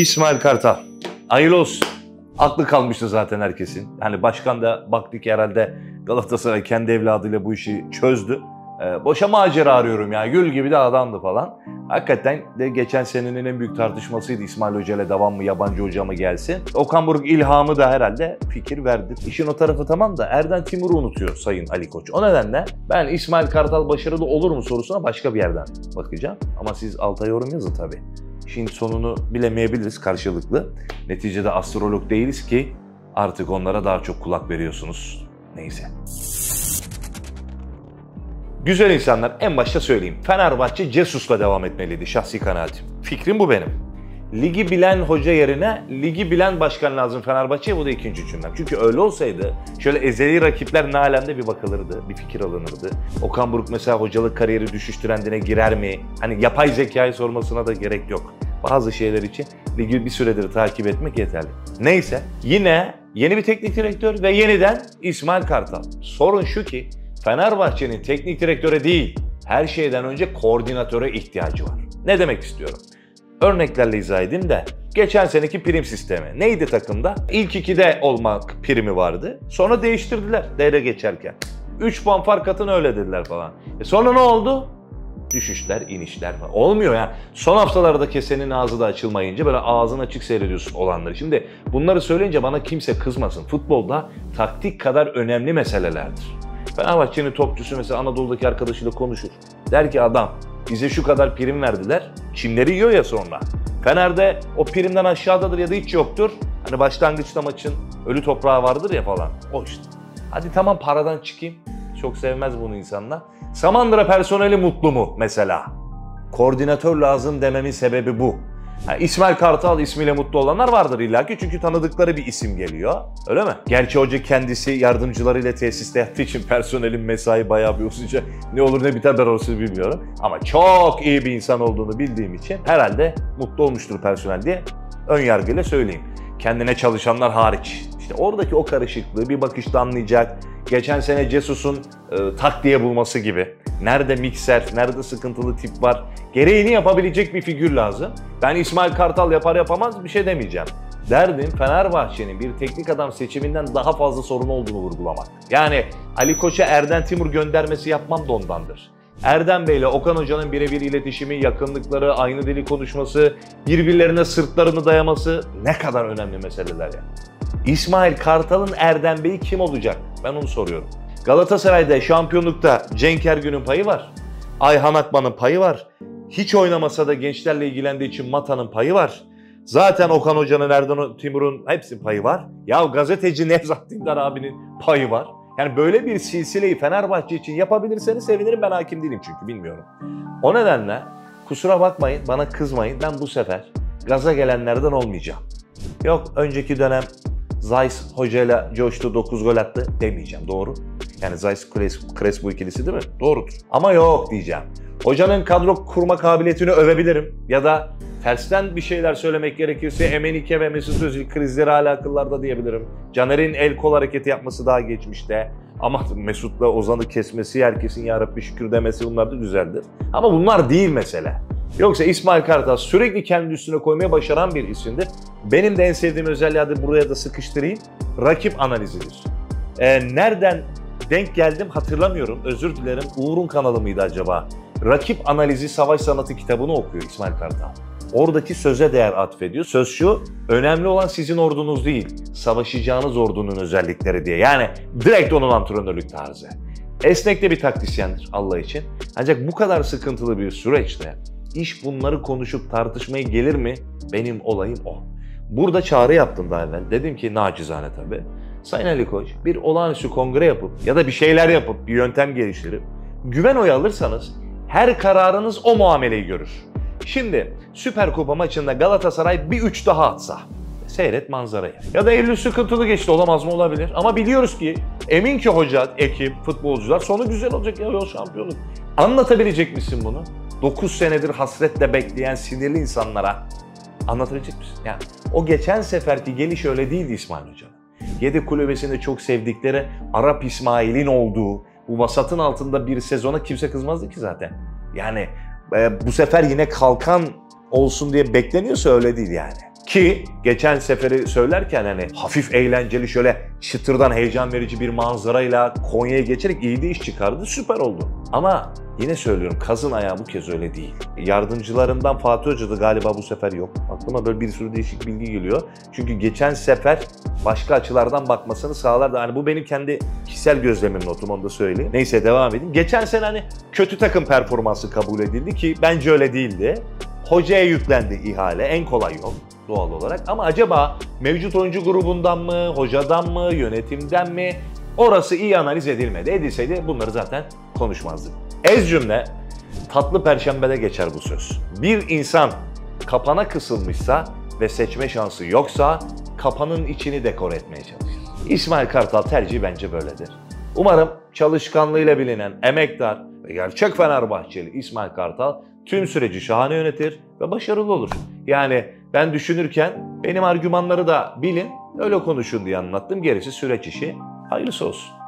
İsmail Kartal. Hayırlı olsun. Aklı kalmıştı zaten herkesin. Yani başkan da baktı ki herhalde Galatasaray kendi evladıyla bu işi çözdü. Boşa macera arıyorum yani. Gül gibi de adamdı falan. Hakikaten de geçen senenin en büyük tartışmasıydı. İsmail Hoca ile devam mı, yabancı hoca mı gelsin? Okan Buruk ilhamı da herhalde fikir verdi. İşin o tarafı tamam da Erden Timur'u unutuyor Sayın Ali Koç. O nedenle ben İsmail Kartal başarılı olur mu sorusuna başka bir yerden bakacağım. Ama siz alta yorum yazın tabii. İşin sonunu bilemeyebiliriz karşılıklı. Neticede astrolog değiliz ki artık onlara daha çok kulak veriyorsunuz. Neyse. Güzel insanlar, en başta söyleyeyim. Fenerbahçe Cesus'la devam etmeliydi şahsi kanaatim. Fikrim bu benim. Ligi bilen hoca yerine ligi bilen başkan lazım Fenerbahçe'ye, bu da ikinci cümlem. Çünkü öyle olsaydı şöyle ezeli rakipler ne alemde bir bakılırdı, bir fikir alınırdı. Okan Buruk mesela hocalık kariyeri düşüş trendine girer mi? Hani yapay zekayı sormasına da gerek yok. Bazı şeyler için ligi bir süredir takip etmek yeterli. Neyse, yine yeni bir teknik direktör ve yeniden İsmail Kartal. Sorun şu ki Fenerbahçe'nin teknik direktöre değil, her şeyden önce koordinatöre ihtiyacı var. Ne demek istiyorum? Örneklerle izah edeyim de, geçen seneki prim sistemi neydi takımda? İlk 2'de olmak primi vardı, sonra değiştirdiler devre geçerken. 3 puan fark atın öyle dediler falan. Sonra ne oldu? Düşüşler, inişler falan. Olmuyor ya. Son haftalarda kesenin ağzı da açılmayınca böyle ağzın açık seyrediyorsun olanları. Şimdi bunları söyleyince bana kimse kızmasın. Futbolda taktik kadar önemli meselelerdir. Fenerbahçe'nin topçusu mesela Anadolu'daki arkadaşıyla konuşur. Der ki adam bize şu kadar prim verdiler. Çimleri yiyor ya sonra. Fener'de o primden aşağıdadır ya da hiç yoktur. Hani başlangıçta maçın ölü toprağı vardır ya falan. O işte. Hadi tamam paradan çıkayım. Çok sevmez bunu insanlar. Samandıra personeli mutlu mu mesela? Koordinatör lazım dememin sebebi bu. Yani İsmail Kartal ismiyle mutlu olanlar vardır illaki çünkü tanıdıkları bir isim geliyor. Öyle mi? Gerçi hoca kendisi yardımcılarıyla tesiste yattığı için personelin mesai bayağı bir uzunca ne olur ne biter ben orası bilmiyorum. Ama çok iyi bir insan olduğunu bildiğim için herhalde mutlu olmuştur personel diye ön yargıyla söyleyeyim. Kendine çalışanlar hariç. İşte oradaki o karışıklığı bir bakışta anlayacak. Geçen sene Cesus'un taktiğe bulması gibi. Nerede mikser, nerede sıkıntılı tip var? Gereğini yapabilecek bir figür lazım. Ben İsmail Kartal yapar yapamaz bir şey demeyeceğim. Derdim Fenerbahçe'nin bir teknik adam seçiminden daha fazla sorun olduğunu vurgulamak. Yani Ali Koç'a Erden Timur göndermesi yapmam da ondandır. Erden Bey'le Okan Hoca'nın birebir iletişimi, yakınlıkları, aynı dili konuşması, birbirlerine sırtlarını dayaması ne kadar önemli meseleler ya. İsmail Kartal'ın Erden Bey'i kim olacak? Ben onu soruyorum. Galatasaray'da şampiyonlukta Cenk Ergün'ün payı var. Ayhan Akman'ın payı var. Hiç oynamasa da gençlerle ilgilendiği için Mata'nın payı var. Zaten Okan Hoca'nın, Erden Timur'un hepsinin payı var. Ya gazeteci Nevzat Dindar abinin payı var. Yani böyle bir silsileyi Fenerbahçe için yapabilirseniz sevinirim, ben hakim değilim çünkü bilmiyorum. O nedenle kusura bakmayın, bana kızmayın, ben bu sefer gaza gelenlerden olmayacağım. Yok önceki dönem Zeiss Hoca ile coştu 9 gol attı demeyeceğim, doğru. Yani Zeiss Crespo ikilisi değil mi? Doğrudur. Ama yok diyeceğim. Hocanın kadro kurma kabiliyetini övebilirim ya da tersten bir şeyler söylemek gerekirse Emenike ve Mesut Özil krizleri hala akıllarda diyebilirim. Caner'in el kol hareketi yapması daha geçmişte. Ama Mesut'la Ozan'ı kesmesi, herkesin ya Rabbi şükür demesi, bunlar da güzeldir. Ama bunlar değil mesele. Yoksa İsmail Kartal sürekli kendi üstüne koymaya başaran bir isimdir. Benim de en sevdiğim özelliği adı buraya da sıkıştırayım. Rakip analizidir. Nereden denk geldim hatırlamıyorum. Özür dilerim. Uğur'un kanalı mıydı acaba? Rakip analizi Savaş Sanatı kitabını okuyor İsmail Kartal. Oradaki söze değer atfediyor. Söz şu, önemli olan sizin ordunuz değil, savaşacağınız ordunun özellikleri diye. Yani direkt onun antrenörlük tarzı. Esnek de bir taktisyendir Allah için. Ancak bu kadar sıkıntılı bir süreçte iş bunları konuşup tartışmaya gelir mi? Benim olayım o. Burada çağrı yaptım daha evvel. Dedim ki nacizane tabii. Sayın Ali Koç, bir olağanüstü kongre yapıp ya da bir şeyler yapıp, bir yöntem geliştirip güven oyu alırsanız her kararınız o muameleyi görür. Şimdi Süper Kupa maçında Galatasaray bir 3 daha atsa, seyret manzarayı. Ya da Eylül sıkıntılı geçti, olamaz mı, olabilir. Ama biliyoruz ki, emin ki hoca, ekip, futbolcular sonu güzel olacak ya, yol şampiyonluk. Anlatabilecek misin bunu? 9 senedir hasretle bekleyen sinirli insanlara anlatabilecek misin? Yani o geçen seferki geliş öyle değildi İsmail Hoca. Yedek kulübesinde çok sevdikleri Arap İsmail'in olduğu, bu vasatın altında bir sezona kimse kızmazdı ki zaten. Yani bu sefer yine kalkan olsun diye bekleniyorsa öyle değil yani. Ki geçen seferi söylerken hani hafif eğlenceli şöyle çıtırdan heyecan verici bir manzarayla Konya'ya geçerek iyi bir iş çıkardı, süper oldu. Ama yine söylüyorum, kazın ayağı bu kez öyle değil. Yardımcılarından Fatih Hoca da galiba bu sefer yok. Aklıma böyle bir sürü değişik bilgi geliyor. Çünkü geçen sefer başka açılardan bakmasını sağlardı. Hani bu benim kendi kişisel gözlemim, notum, onu da söyleyeyim. Neyse devam edeyim. Geçen sene hani kötü takım performansı kabul edildi ki bence öyle değildi. Hocaya yüklendi ihale, en kolay yol doğal olarak. Ama acaba mevcut oyuncu grubundan mı, hocadan mı, yönetimden mi? Orası iyi analiz edilmedi. Edilseydi bunları zaten konuşmazdık. Ez cümle, tatlı perşembede geçer bu söz. Bir insan kapana kısılmışsa ve seçme şansı yoksa kapanın içini dekore etmeye çalışır. İsmail Kartal tercihi bence böyledir. Umarım çalışkanlığıyla bilinen, emektar ve gerçek Fenerbahçeli İsmail Kartal tüm süreci şahane yönetir ve başarılı olur. Yani ben düşünürken benim argümanları da bilin, öyle konuşun diye anlattım. Gerisi süreç işi. Hayırlısı olsun.